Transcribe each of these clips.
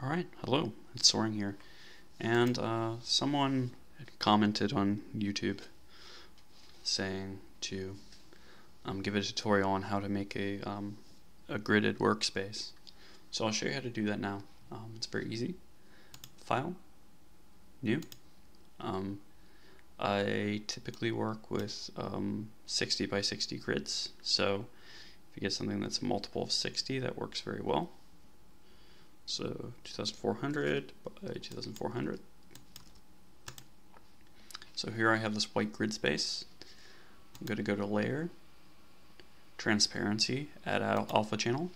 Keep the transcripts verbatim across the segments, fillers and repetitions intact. Alright, hello, it's Soaring here, and uh, someone commented on YouTube saying to um, give a tutorial on how to make a, um, a gridded workspace. So I'll show you how to do that now. Um, it's very easy. File, new. Um, I typically work with um, sixty by sixty grids, so if you get something that's a multiple of sixty, that works very well. So twenty-four hundred by twenty-four hundred. So here I have this white grid space. I'm going to go to Layer, Transparency, Add Alpha Channel,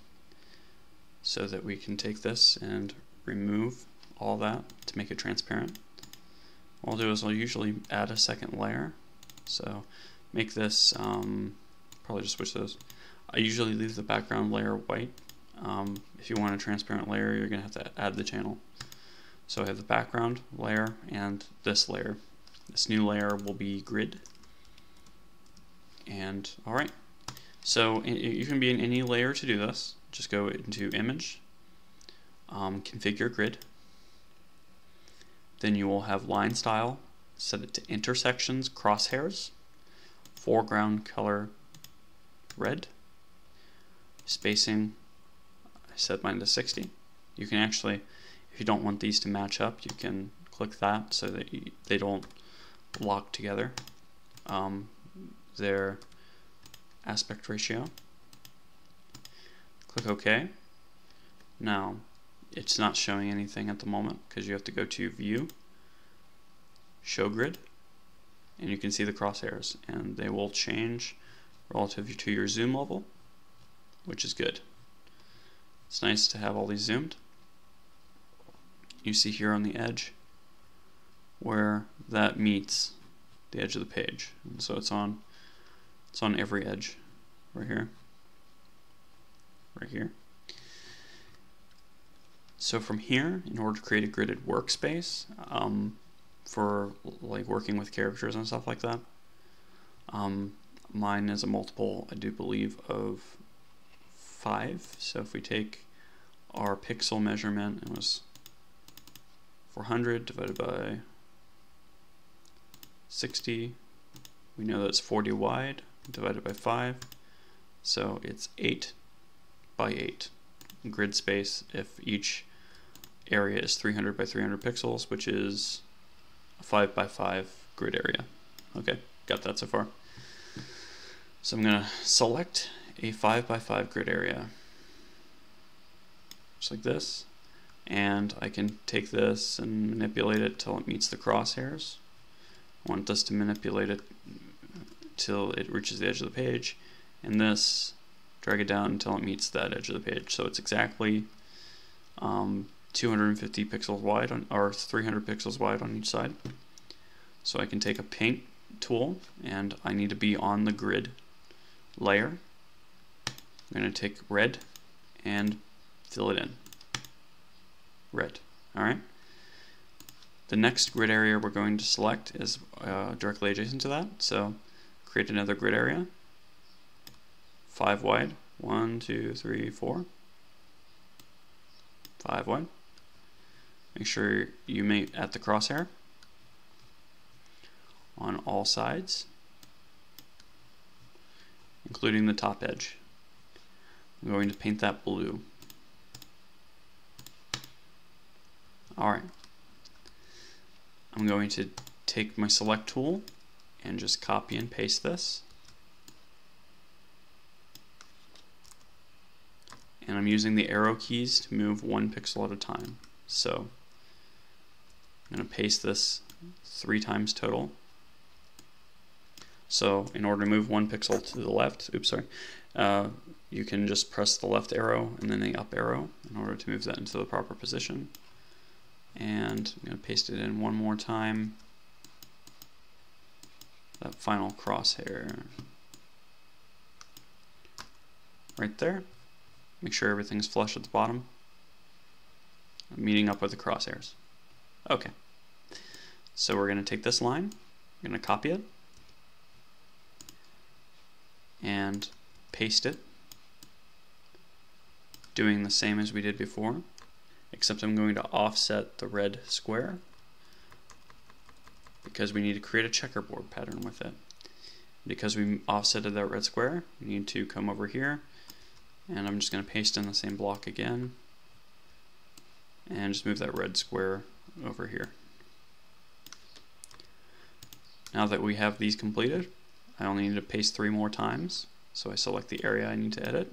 so that we can take this and remove all that to make it transparent. What I'll do is I'll usually add a second layer. So make this, um, probably just switch those. I usually leave the background layer white. Um, if you want a transparent layer, you're going to have to add the channel. So I have the background layer and this layer. This new layer will be grid. And alright, so you can be in any layer to do this. Just go into Image, um, Configure Grid. Then you will have Line Style, set it to Intersections, Crosshairs, Foreground Color Red, Spacing, I set mine to sixty. You can actually, if you don't want these to match up, you can click that so that you, they don't lock together. Um, their aspect ratio. Click OK. Now, it's not showing anything at the moment because you have to go to View, Show Grid, and you can see the crosshairs, and they will change relative to your zoom level, which is good. It's nice to have all these zoomed. You see here on the edge where that meets the edge of the page. And so it's on it's on every edge. Right here. Right here. So from here, in order to create a gridded workspace, um, for like working with characters and stuff like that, um, mine is a multiple, I do believe, of five. So if we take our pixel measurement, it was four hundred divided by sixty. We know that's forty wide divided by five. So it's eight by eight grid space if each area is three hundred by three hundred pixels, which is a five by five grid area. Okay, got that so far. So I'm going to select a five by five grid area, just like this, and I can take this and manipulate it till it meets the crosshairs. I want this to manipulate it till it reaches the edge of the page, and this, drag it down until it meets that edge of the page. So it's exactly um, two hundred fifty pixels wide, on, or three hundred pixels wide on each side. So I can take a paint tool, and I need to be on the grid layer. I'm going to take red and fill it in. Red. Alright. The next grid area we're going to select is uh, directly adjacent to that. So create another grid area. Five wide. One, two, three, four. Five wide. Make sure you mate at the crosshair on all sides, including the top edge. I'm going to paint that blue. Alright. I'm going to take my select tool and just copy and paste this. And I'm using the arrow keys to move one pixel at a time. So I'm going to paste this three times total. So in order to move one pixel to the left, oops, sorry, uh, you can just press the left arrow and then the up arrow in order to move that into the proper position. And I'm going to paste it in one more time. That final crosshair. Right there. Make sure everything's flush at the bottom. I'm meeting up with the crosshairs. Okay. So we're going to take this line. I'm going to copy it. And paste it. Doing the same as we did before. except I'm going to offset the red square because we need to create a checkerboard pattern with it. Because we offsetted that red square, we need to come over here, and I'm just going to paste in the same block again and just move that red square over here. Now that we have these completed, I only need to paste three more times. So I select the area I need to edit,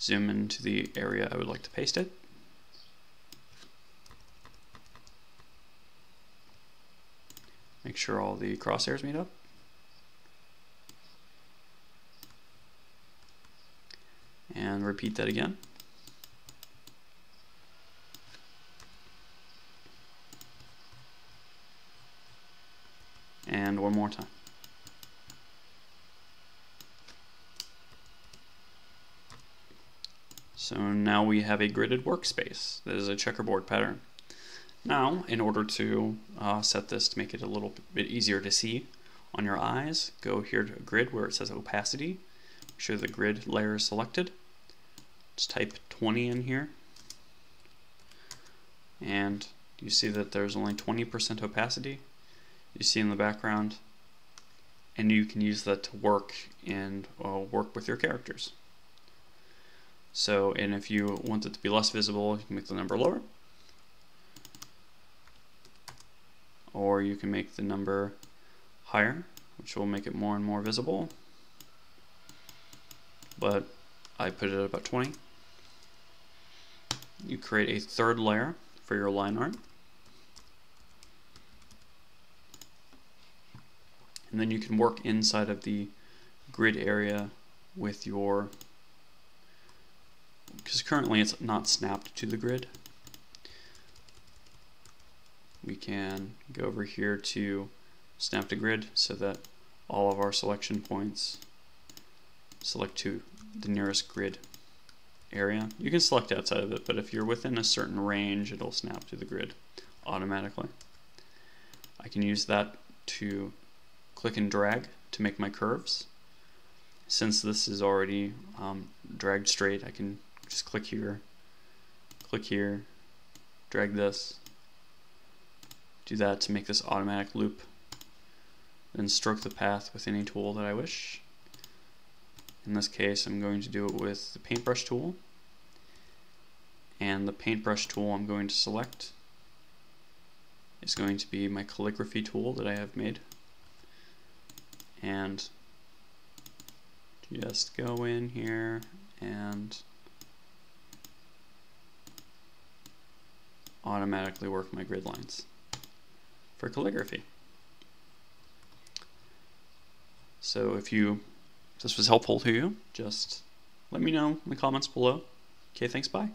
zoom into the area I would like to paste it, make sure all the crosshairs meet up, and repeat that again. And one more time. So now we have a gridded workspace that is a checkerboard pattern. Now, in order to uh, set this to make it a little bit easier to see on your eyes, go here to grid where it says opacity. Make sure the grid layer is selected. Just type twenty in here. And you see that there's only twenty percent opacity you see in the background. And you can use that to work and uh, work with your characters. So, and if you want it to be less visible, you can make the number lower. Or you can make the number higher, which will make it more and more visible. But I put it at about twenty. You create a third layer for your line art. And then you can work inside of the grid area with your, because currently it's not snapped to the grid. We can go over here to snap to grid so that all of our selection points select to the nearest grid area. You can select outside of it, but if you're within a certain range, it'll snap to the grid automatically. I can use that to click and drag to make my curves. Since this is already um, dragged straight, I can just click here, click here, drag this, do that to make this automatic loop, then stroke the path with any tool that I wish. In this case, I'm going to do it with the paintbrush tool. And the paintbrush tool I'm going to select is going to be my calligraphy tool that I have made. And just go in here and automatically work my grid lines for calligraphy. So if you if this was helpful to you, just let me know in the comments below. Okay, thanks, bye.